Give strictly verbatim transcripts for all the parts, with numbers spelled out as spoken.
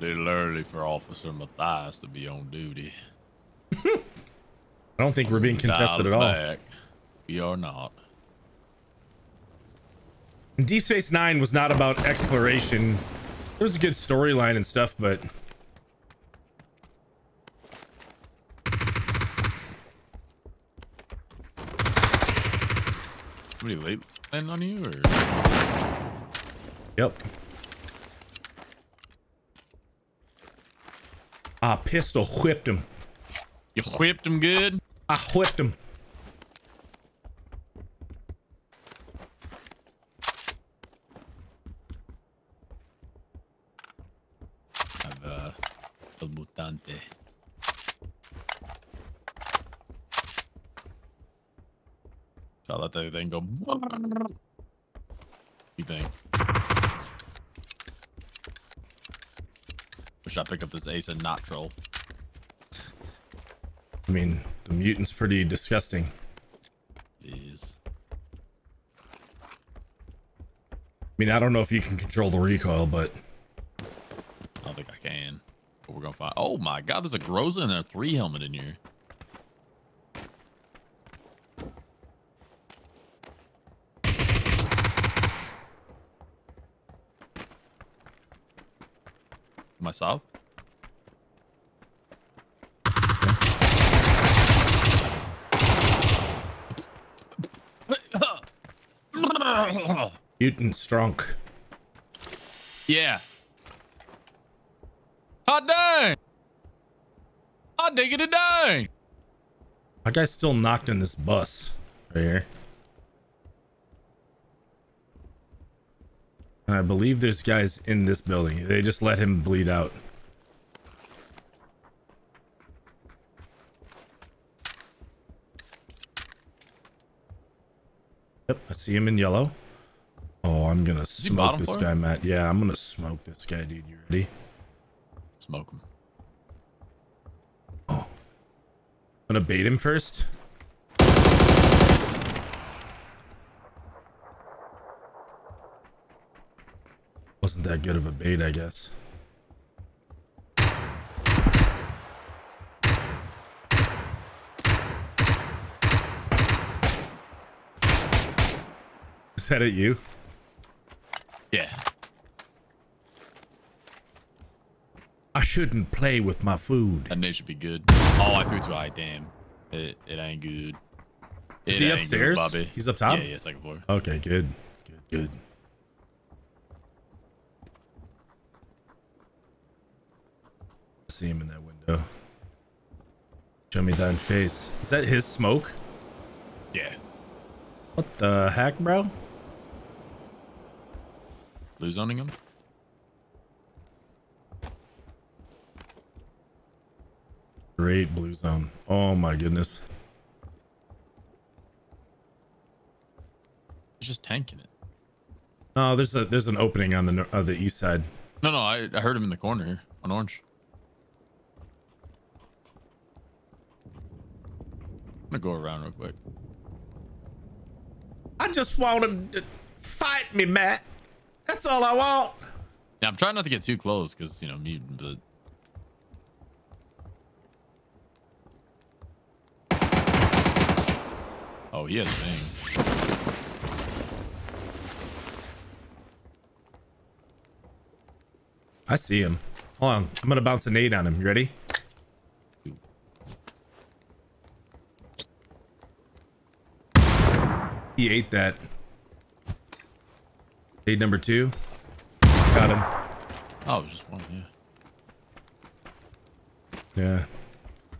Little early for Officer Mathias to be on duty. I don't think I'm we're being contested at back. all. We are not. And Deep Space Nine was not about exploration. There was a good storyline and stuff, but what are you late landing on you or? Yep. I pistol whipped him. You whipped him good? I whipped him. I've, uh, El Mutante. So I'll let that thing go. You think? Wish I pick up this ace and not troll. I mean, the mutant's pretty disgusting. Jeez. I mean, I don't know if you can control the recoil, but I don't think I can. But we're gonna find. Oh my God, there's a Groza and a three helmet in here. My south. Mutant strunk. Yeah. Hot dang! I dig it a dang! My guy's still knocked in this bus right here. And I believe there's guys in this building. They just let him bleed out. Yep, I see him in yellow. Oh, I'm gonna smoke this guy, Matt. Yeah, I'm gonna smoke this guy, dude. You ready? Smoke him. Oh. I'm gonna bait him first. Wasn't that good of a bait, I guess. Is that at you? Yeah. I shouldn't play with my food. That nade should be good. Oh, I threw too high. Damn. It, it ain't good. It Is he upstairs? Good, Bobby. He's up top? Yeah, yeah, second floor. Okay, good. Good, good. See him in that window. Show me thine face. Is that his smoke? Yeah. What the heck, bro? Blue zoning him? Great blue zone. Oh my goodness. He's just tanking it. No, there's a there's an opening on the on the east side. No, no, I, I heard him in the corner here on orange. I'm gonna go around real quick. I just want him to fight me, Matt. That's all I want. Yeah, I'm trying not to get too close because, you know, mutant, but oh, he has a thing. I see him. Hold on. I'm gonna bounce a nade on him. You ready? He ate that. Aid number two. Got him. Oh, it was just one, yeah. Yeah.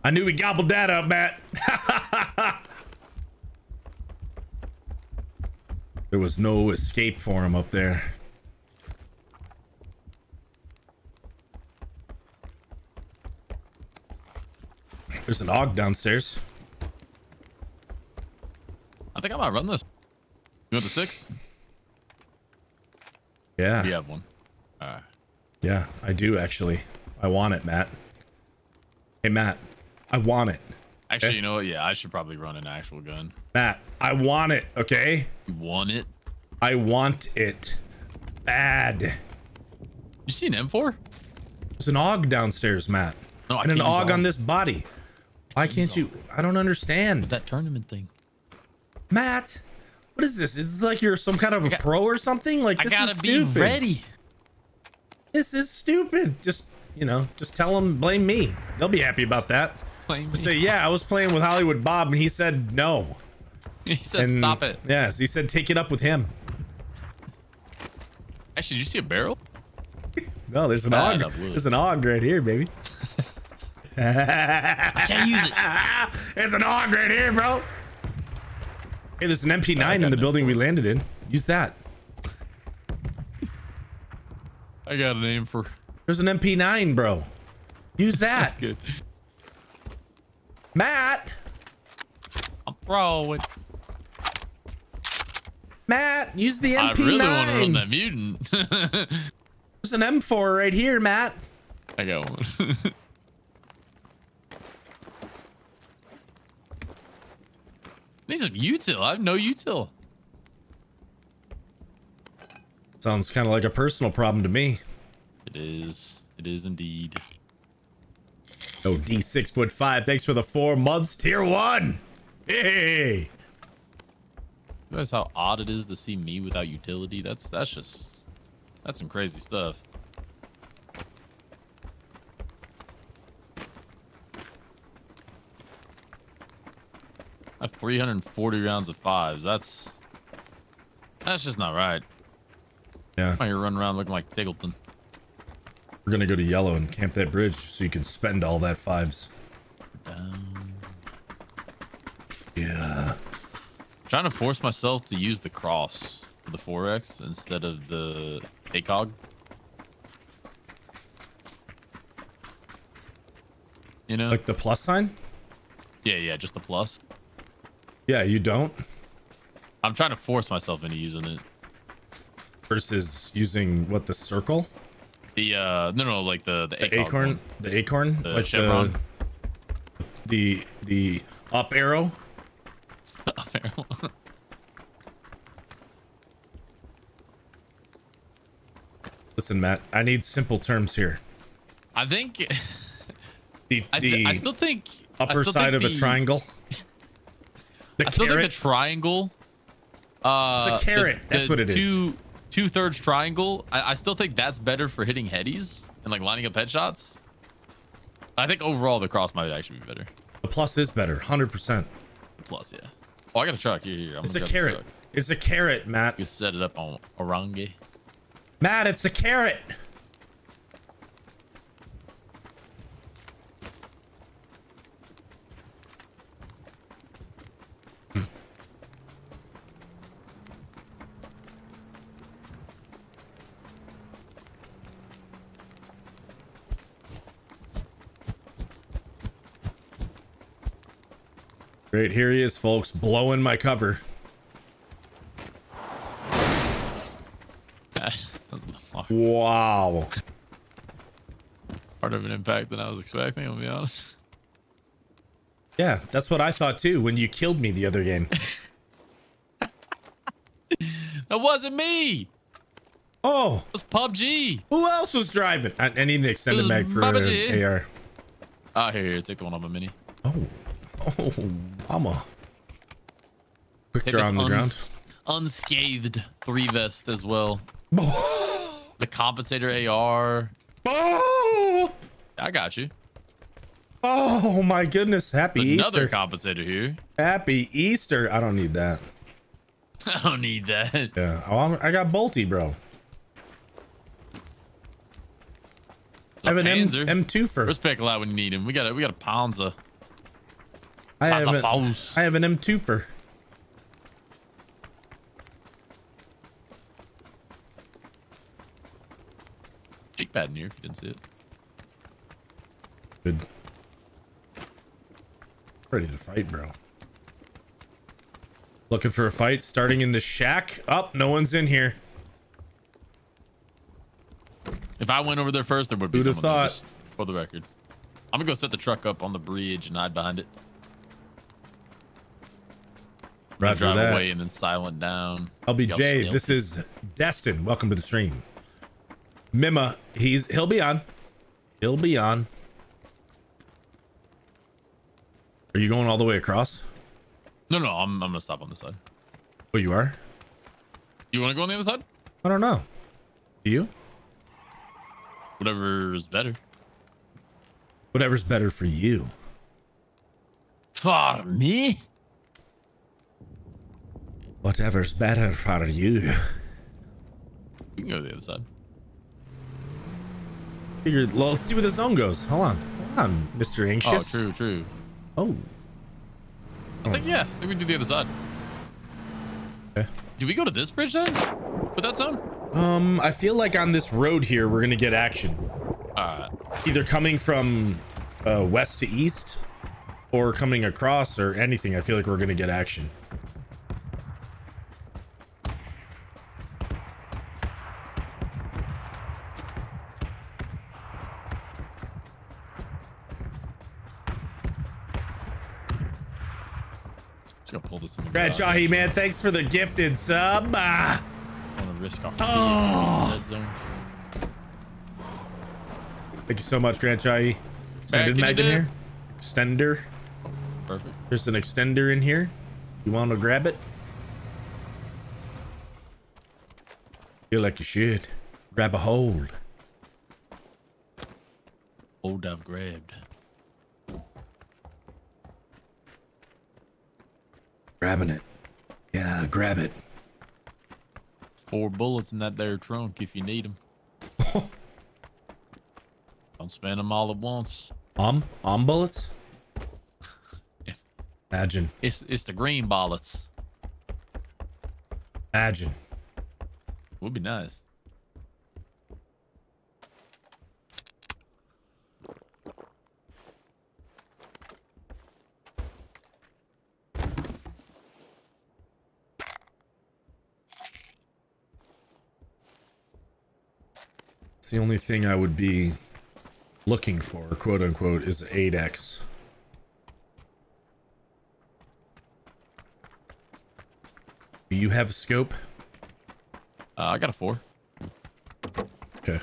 I knew we gobbled that up, Matt. There was no escape for him up there. There's an A U G downstairs. I think I might run this. You want the six? Yeah. You have one. All right. Yeah, I do actually. I want it, Matt. Hey, Matt, I want it. Actually, okay? You know what? Yeah, I should probably run an actual gun. Matt, I want it. Okay. You want it? I want it bad. You see an M four? There's an A U G downstairs, Matt. No, and an A U G on this body. Why can't you? I don't understand. It's that tournament thing. Matt, what is this? Is this like you're some kind of a got, pro or something? Like, this I gotta is stupid. Be ready. This is stupid. Just, you know, just tell them, blame me. They'll be happy about that. Blame me. Say, yeah, I was playing with Hollywood Bob and he said no. He said, and, stop it. Yes, yeah, so he said, take it up with him. Actually, did you see a barrel? No, there's an A U G. There's an A U G right here, baby. I can't use it. There's an A U G right here, bro. Hey, there's an M P nine oh, in the building we landed in. Use that. I got a name for. There's an M P nine, bro. Use that. Good. Matt. I'm throwing. Matt, use the M P nine. I really want to run that mutant. There's an M four right here, Matt. I got one. I need some util. I have no util. Sounds kind of like a personal problem to me. It is. It is indeed. Oh, D six foot five. Thanks for the four months. Tier one. Hey. You guys, how odd it is to see me without utility. That's that's just that's some crazy stuff. I have three hundred forty rounds of fives. That's that's just not right. Yeah. I'm here running around looking like Tiggleton. We're gonna go to yellow and camp that bridge so you can spend all that fives. Um, yeah. I'm trying to force myself to use the cross for the four X instead of the ACOG. You know, like the plus sign. Yeah, yeah, just the plus. Yeah, you don't. I'm trying to force myself into using it. Versus using what, the circle? The uh no no like the the, the acorn one. The acorn, the like chevron. The, the the up arrow. Up arrow. Listen, Matt, I need simple terms here. I think the, the I, th I still think upper I still side think of the... a triangle. I still carrot? think the triangle. Uh, it's a carrot. The, the that's what it two, is. Two thirds triangle. I, I still think that's better for hitting headies and like lining up headshots. I think overall the cross might actually be better. The plus is better, one hundred percent. The plus, yeah. Oh, I got a truck here. here. I'm it's a carrot. It's a carrot, Matt. You set it up on Orange. Matt, it's the carrot. Great, here he is, folks, blowing my cover. Wow. Part of an impact than I was expecting, I'll be honest. Yeah, that's what I thought too when you killed me the other game. That wasn't me. Oh, it was P U B G. Who else was driving? I, I need an extended mag for uh, A R. Ah, here, here, take the one on my mini. Oh. Oh, mama. Quick draw on the uns ground. Unscathed three vest as well. The compensator A R. Oh! I got you. Oh my goodness. Happy Another Easter. Another compensator here. Happy Easter. I don't need that. I don't need that. Yeah. Oh, I'm, I got Bolty, bro. I have an M, M two for. First pick a lot when you need him. We got a, we got a Panzer. I have, an, I have an M two-fer. Cheek pad in here if you didn't see it. Good. Ready to fight, bro. Looking for a fight starting in the shack. Up, oh, no one's in here. If I went over there first, there would be Who'd someone have thought? There, for the record. I'm going to go set the truck up on the bridge and hide behind it. Roger drive that. away and then silent down. L B J, this is Destin. Welcome to the stream. Mima, he's he'll be on. He'll be on. Are you going all the way across? No, no, I'm, I'm gonna stop on this side. Oh, you are? You want to go on the other side? I don't know. Do you? Whatever's better. Whatever's better for you. For me? Whatever's better for you. We can go to the other side. Figure, well, let's see where the zone goes. Hold on. Hold on, Mister Anxious. Oh, true, true. Oh. I think, yeah, I think we do the other side. Okay. Do we go to this bridge then? With that zone? Um, I feel like on this road here, we're going to get action. Uh, Either coming from uh, west to east or coming across or anything. I feel like we're going to get action. Bradshaw, man, thanks for the gifted sub. Ah. I want to risk off oh. Dead zone. Thank you so much, Bradshaw. Extended mag in here. Extender. Oh, perfect. There's an extender in here. You want to grab it? Feel like you should. Grab a hold. Hold I've grabbed. Grabbing it. Yeah, grab it. Four bullets in that there trunk if you need them. Don't spend them all at once. Um, um bullets? Yeah. Imagine. It's it's the green bullets. Imagine. Would be nice. The only thing I would be looking for, quote unquote, is eight X. Do you have a scope? Uh, I got a four. Okay.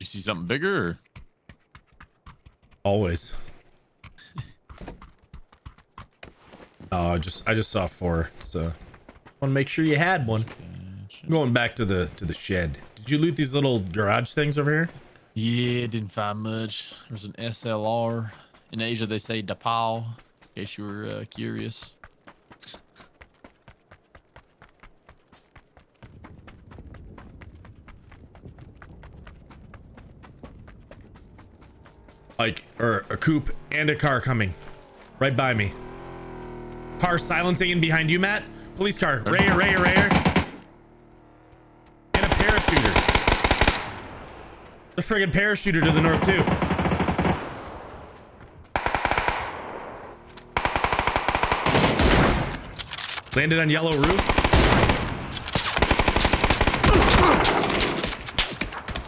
You see something bigger? Or? Always. Oh, I just I just saw four, so I want to make sure you had one. I'm going back to the to the shed. Did you loot these little garage things over here? Yeah, didn't find much. There's an S L R. In Asia, they say Dapal, in case you were uh, curious. Like, or a coupe and a car coming right by me. Car silencing in behind you, Matt. Police car. Rayer, rayer, rayer. And a parachuter. The friggin' parachuter to the north, too. Landed on yellow roof.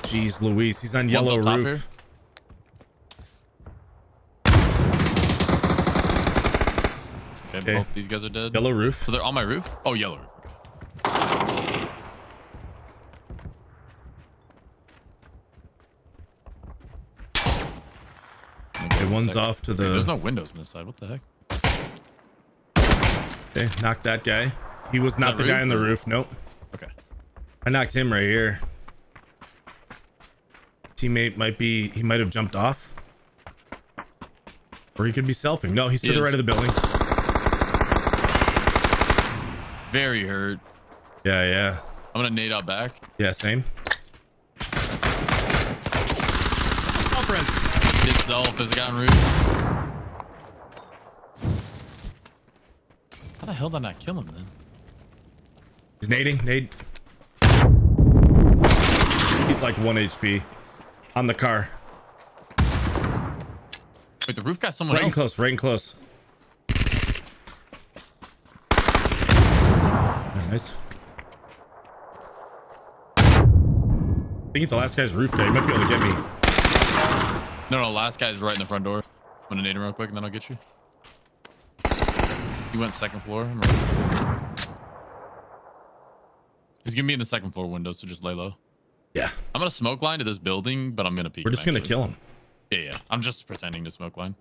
Jeez Louise, he's on One's yellow roof. Here. Okay. Both these guys are dead. Yellow roof. So they're on my roof? Oh, yellow roof. Okay. Okay, one's off to the... Dude, there's no windows on this side. What the heck? Okay, knocked that guy. He was not the guy on the roof. Nope. Okay. I knocked him right here. Teammate might be... He might have jumped off. Or he could be selfing. No, he's to the right of the building. Very hurt. Yeah, yeah. I'm gonna nade out back. Yeah, same. Self-res. Did self. Has gotten rude. How the hell did I not kill him then? He's nading. Nade. He's like one H P on the car. Wait, the roof got someone else. Right in close. Right in close. Nice. I think it's the last guy's roof guy. You might be able to get me. No, no, last guy's right in the front door. I'm gonna nade him real quick and then I'll get you. He went second floor. He's gonna be in the second floor window, so just lay low. Yeah. I'm gonna smoke line to this building, but I'm gonna peek. We're just gonna kill him. Yeah, yeah. I'm just pretending to smoke line.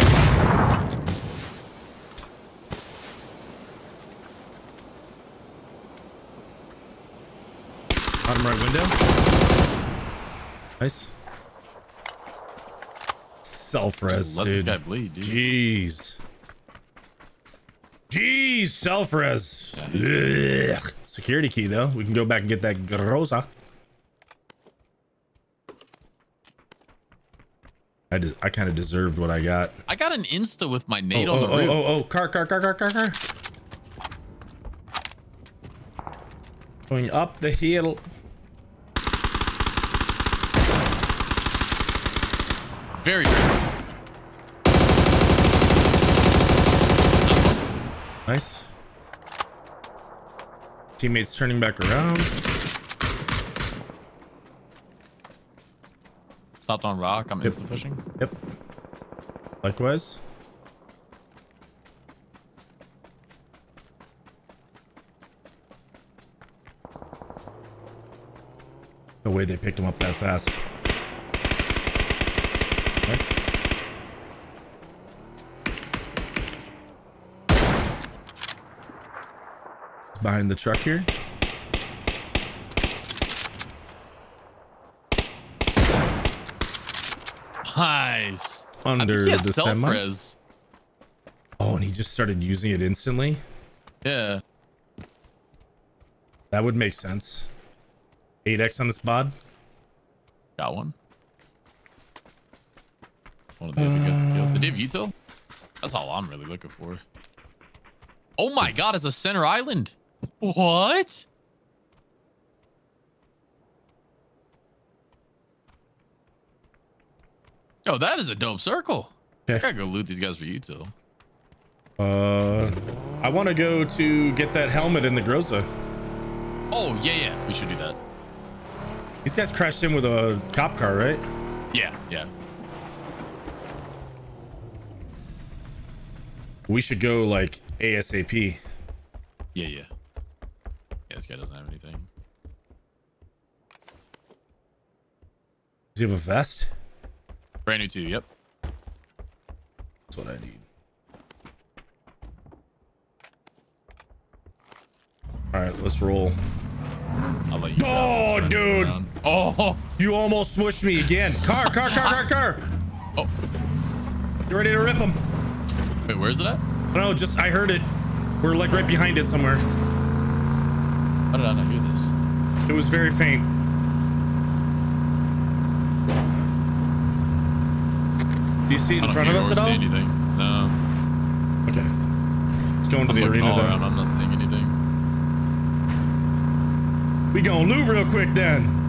Bottom right window. Nice. Self-res, dude. Let this guy bleed, dude. Jeez. Jeez, self-res. Yeah. Security key, though. We can go back and get that Groza. I, I kind of deserved what I got. I got an insta with my nade oh, on oh, the oh, roof. Oh, oh, oh, car, car, car, car, car, car. Going up the hill. Very good. Nice. Teammates turning back around. Stopped on rock. I'm yep. insta pushing. Yep. Likewise. No way they picked him up that fast. Behind the truck here. Nice. Under the semi. Oh, and he just started using it instantly. Yeah. That would make sense. eight X on this bod. Got one. One of the other guys killed. Did they have util? That's all I'm really looking for. Oh my God! It's a center island. What? Yo, that is a dope circle. Yeah. I gotta go loot these guys for you too. Uh, I want to go to get that helmet in the Groza. Oh yeah, yeah, we should do that. These guys crashed in with a cop car, right? Yeah, yeah. We should go like ASAP. Yeah, yeah. This guy doesn't have anything. Does he have a vest? Brand new too, yep. That's what I need. Alright, let's roll. I'll let you oh, down. dude! Down. Oh! You almost smushed me again. Car, car, car, car, car! Oh. You ready to rip him? Wait, where is it at? I don't know, just, I heard it. We're like right behind it somewhere. How did I not hear this? It was very faint. Do you see it in front of us at all? I don't see anything. No. Okay. Let's go into the arena though. I'm not seeing anything. We gonna loot real quick then.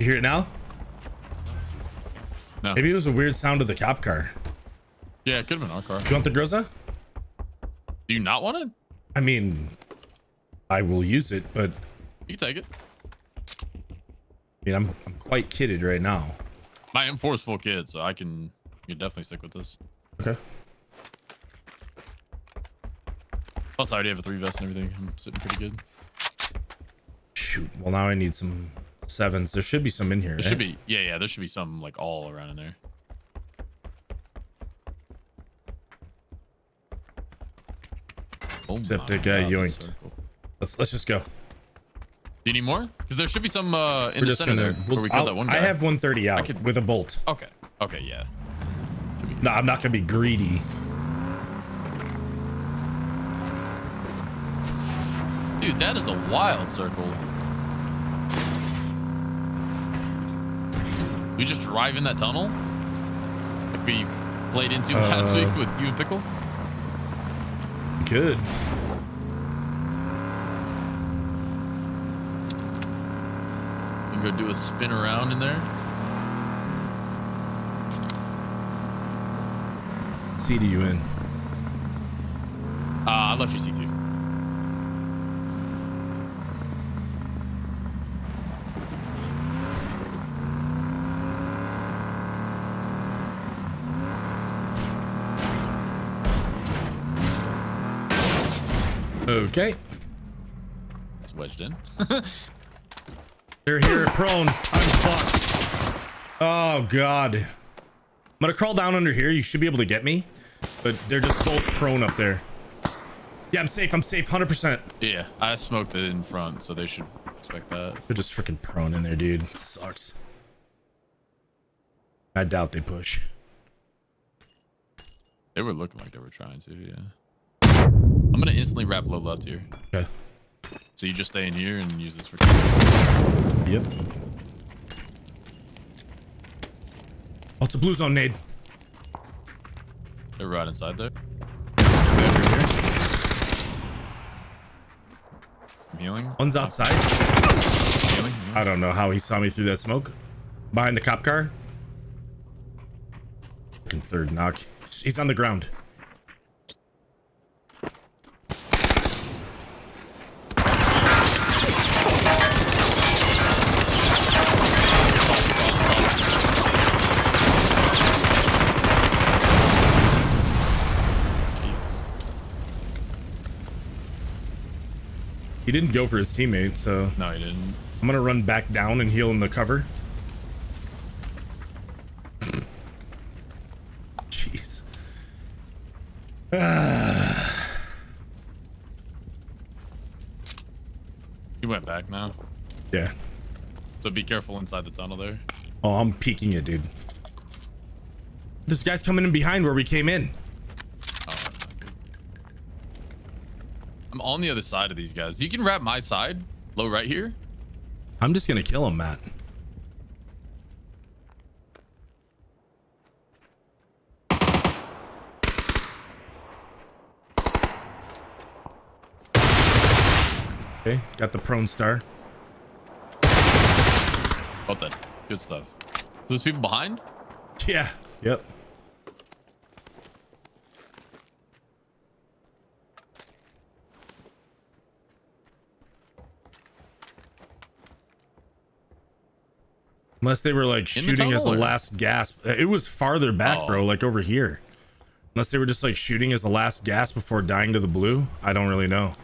You hear it now? No. Maybe it was a weird sound of the cop car. Yeah, it could have been our car. You want the Groza? Do you not want it? I mean, I will use it, but... You take it. I mean, I'm, I'm quite kitted right now. My M four is full kit, so I can, can definitely stick with this. Okay. Plus, I already have a three vest and everything. I'm sitting pretty good. Shoot. Well, now I need some... sevens. There should be some in here. There right? should be. Yeah, yeah. There should be some like all around in there. Oh Except that guy yoinked. Let's let's just go. Do you need more? Because there should be some uh, in We're the center gonna, there. We'll, where we killed that one guy. I have one thirty out I could, with a bolt. Okay. Okay. Yeah. No, I'm not gonna be greedy. Dude, that is a wild circle. We just drive in that tunnel like we played into uh, last week with you and Pickle? Good. You can go do a spin around in there. C D you in. Uh, I left your C two. Okay. It's wedged in. They're here, prone. I'm fucked. Oh, God. I'm gonna crawl down under here. You should be able to get me. But they're just both prone up there. Yeah, I'm safe. I'm safe. one hundred percent. Yeah, I smoked it in front, so they should expect that. They're just freaking prone in there, dude. It sucks. I doubt they push. They were looking like they were trying to, yeah. I'm going to instantly wrap low left here. Okay. So you just stay in here and use this for... Yep. Oh, it's a blue zone nade. They're right inside there. I'm healing. One's outside. I'm healing, healing. I don't know how he saw me through that smoke. Behind the cop car. Fucking third knock. He's on the ground. He didn't go for his teammate, so... No, he didn't. I'm gonna run back down and heal in the cover. Jeez. He went back now. Yeah. So be careful inside the tunnel there. Oh, I'm peeking it, dude. This guy's coming in behind where we came in. I'm on the other side of these guys. You can wrap my side low right here. I'm just gonna kill him, Matt. Okay, got the prone star. Well done. Good stuff. So there's people behind? Yeah. Yep. Unless they were like shooting as the last gasp. It was farther back, oh. bro, like over here. Unless they were just like shooting as the last gasp before dying to the blue. I don't really know.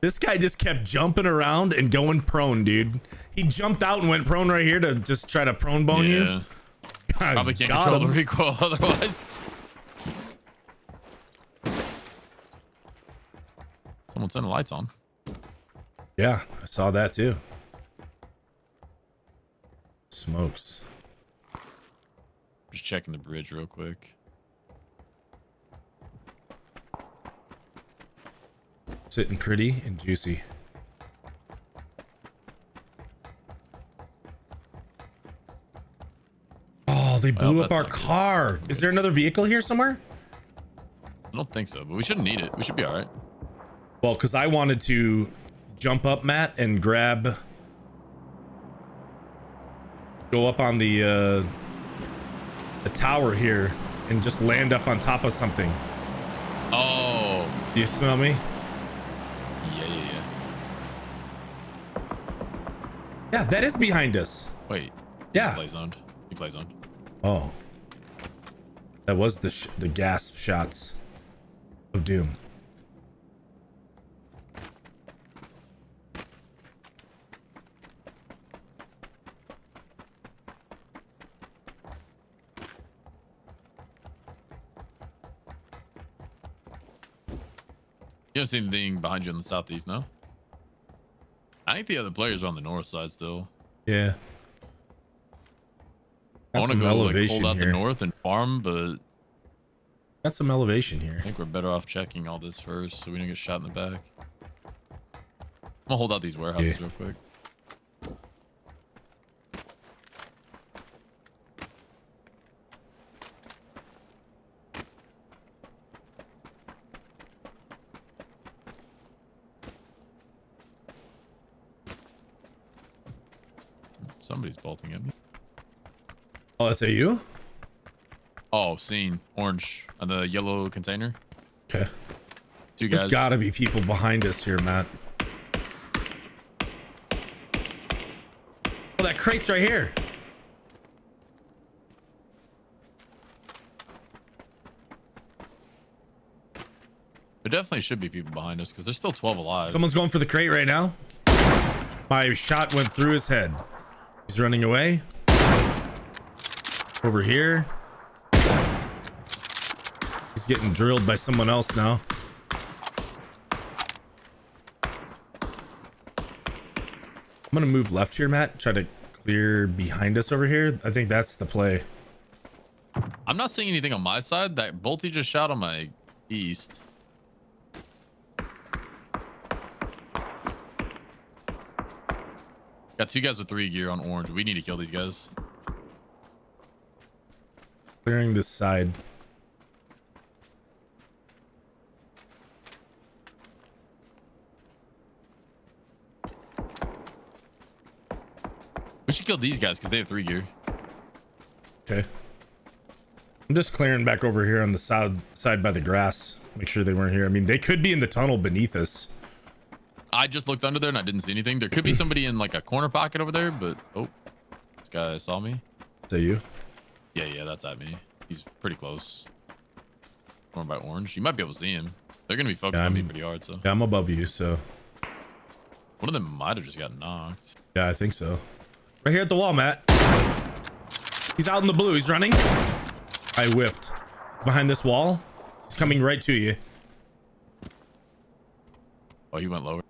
This guy just kept jumping around and going prone, dude. He jumped out and went prone right here to just try to prone bone yeah. you. God, probably can't control him. The recoil otherwise. Someone turned the lights on. Yeah, I saw that too. Smokes. Just checking the bridge real quick. Sitting pretty and juicy. Oh, they blew well, up our car. Good. Is there another vehicle here somewhere? I don't think so, but we shouldn't need it. We should be all right. Well, because I wanted to... jump up, Matt, and grab. Go up on the uh, the tower here and just land up on top of something. Oh, do you smell me? Yeah, yeah, yeah. Yeah, that is behind us. Wait. Yeah. He plays on. He plays on. Oh, that was the sh the gasp shots of doom. You don't see anything behind you on the southeast, no? I think the other players are on the north side still. Yeah. I want to go like, hold out the north and farm, but... Got some elevation here. I think we're better off checking all this first so we don't get shot in the back. I'm gonna hold out these warehouses yeah. real quick. Somebody's bolting at me. Oh, that's A U? Oh, seen. Orange. On the yellow container. Okay. Two guys. There's gotta be people behind us here, Matt. Oh, that crate's right here. definitely should be people behind us because there's still twelve alive. Someone's going for the crate right now. My shot went through his head. He's running away. Over here. He's getting drilled by someone else now. I'm gonna move left here, Matt. Try to clear behind us over here. I think that's the play. I'm not seeing anything on my side. That Bolty just shot on my east. Got two guys with three gear on orange. We need to kill these guys. Clearing this side. We should kill these guys because they have three gear. Okay. I'm just clearing back over here on the side, side by the grass. Make sure they weren't here. I mean, they could be in the tunnel beneath us. I just looked under there and I didn't see anything. There could be somebody in like a corner pocket over there, but oh, this guy saw me. Is that you? Yeah, yeah, that's at me. He's pretty close. Going by orange. You might be able to see him. They're going to be focused yeah, on me pretty hard. So. Yeah, I'm above you, so. One of them might have just got knocked. Yeah, I think so. Right here at the wall, Matt. He's out in the blue. He's running. I whiffed. Behind this wall. He's coming right to you. Oh, he went lower.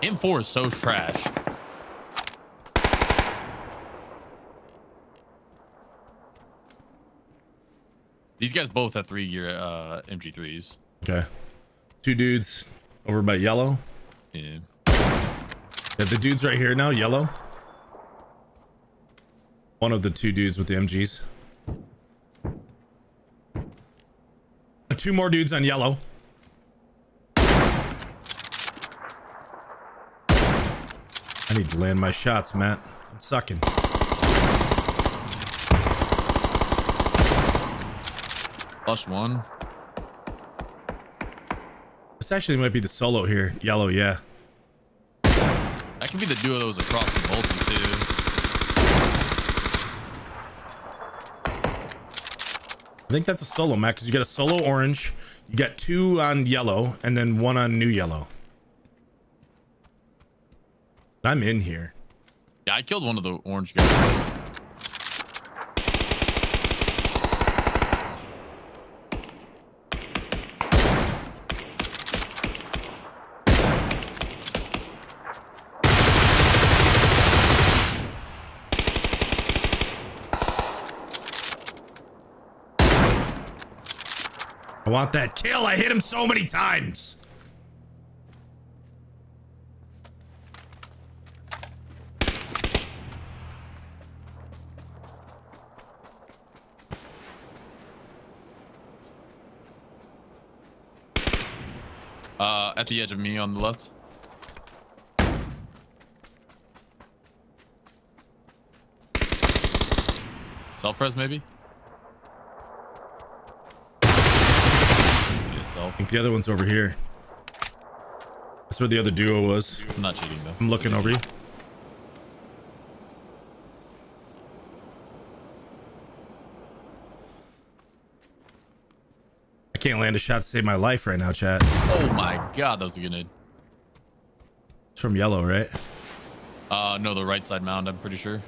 M four is so trash. These guys both have three gear uh, M G threes. Okay. Two dudes over by yellow. Yeah. Yeah, the dude's right here now, yellow. One of the two dudes with the M Gs. Two more dudes on yellow. I need to land my shots, Matt. I'm sucking. Plus one. This actually might be the solo here. Yellow, yeah. That could be the duo that was across the multi too. I think that's a solo, Matt, because you got a solo orange, you got two on yellow, and then one on new yellow. I'm in here. Yeah, I killed one of the orange guys. I want that kill. I hit him so many times. Uh, at the edge of me on the left. Self-res maybe? I think the other one's over here. That's where the other duo was. I'm not cheating though. I'm looking over you. I can't land a shot to save my life right now, chat. Oh my god, that was a good nade. It's from yellow, right? Uh, no, the right side mound, I'm pretty sure.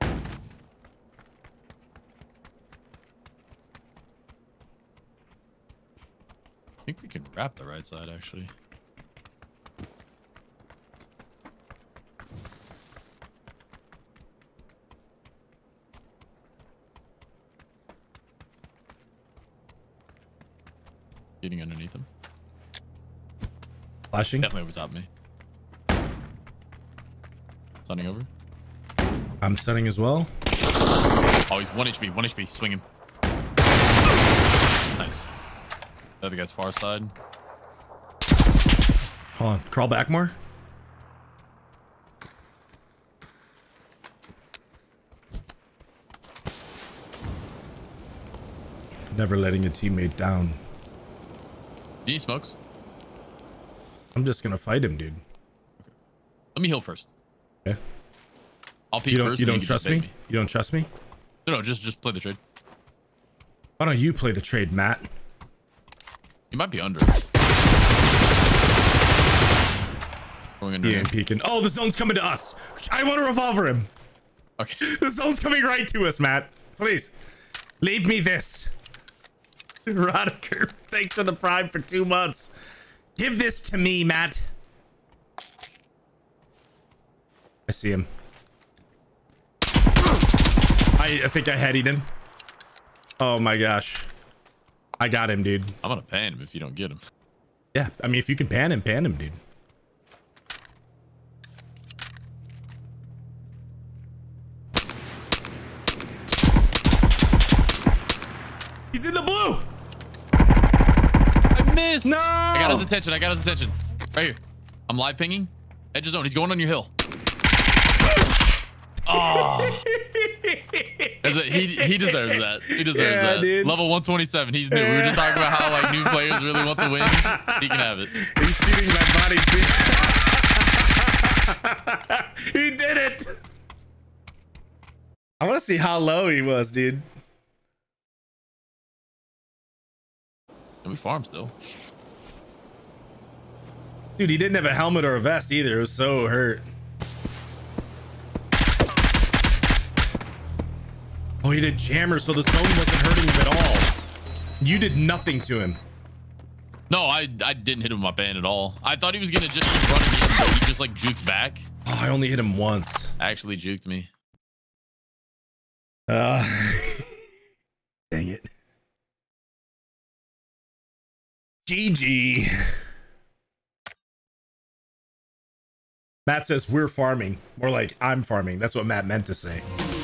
I think we can wrap the right side actually. Getting underneath him. Flashing. Definitely over top of me. Sunning over. I'm sunning as well. Oh, he's one H P, one H P. Swing him. Nice. The other guy's far side. Hold on. Crawl back more. Never letting a teammate down. Do you smokes? I'm just going to fight him, dude. Let me heal first. Okay. I'll peek you don't, first. You don't you trust me? me? You don't trust me? No, no, just just play the trade. Why don't you play the trade, Matt? You might be under. Going under. Yeah, peeking. Oh, the zone's coming to us. I want to revolver him. Okay. The zone's coming right to us, Matt. Please, leave me this. Rodker, thanks for the prime for two months. Give this to me, Matt. I see him. I, I think I headied him. Oh my gosh. I got him, dude. I'm gonna pan him if you don't get him. Yeah, I mean, if you can pan him, pan him, dude. He's in the blue! I missed! No! I got his attention, I got his attention. Right here. I'm live pinging. Edge of zone, he's going on your hill. Oh. he, he deserves that. He deserves yeah, that. Dude. Level one twenty-seven. He's new. Yeah. We were just talking about how like new players really want the win. He can have it. He's shooting my body too. He did it. I want to see how low he was, dude. And we farm still. Dude, he didn't have a helmet or a vest either. It was so hurt. Oh, he did jammer, so the zone wasn't hurting him at all. You did nothing to him. No, I I didn't hit him with my band at all. I thought he was gonna just keep running in, but he just like juked back. Oh, I only hit him once. Actually juked me. Uh dang it. G G. Matt says we're farming. More like I'm farming. That's what Matt meant to say.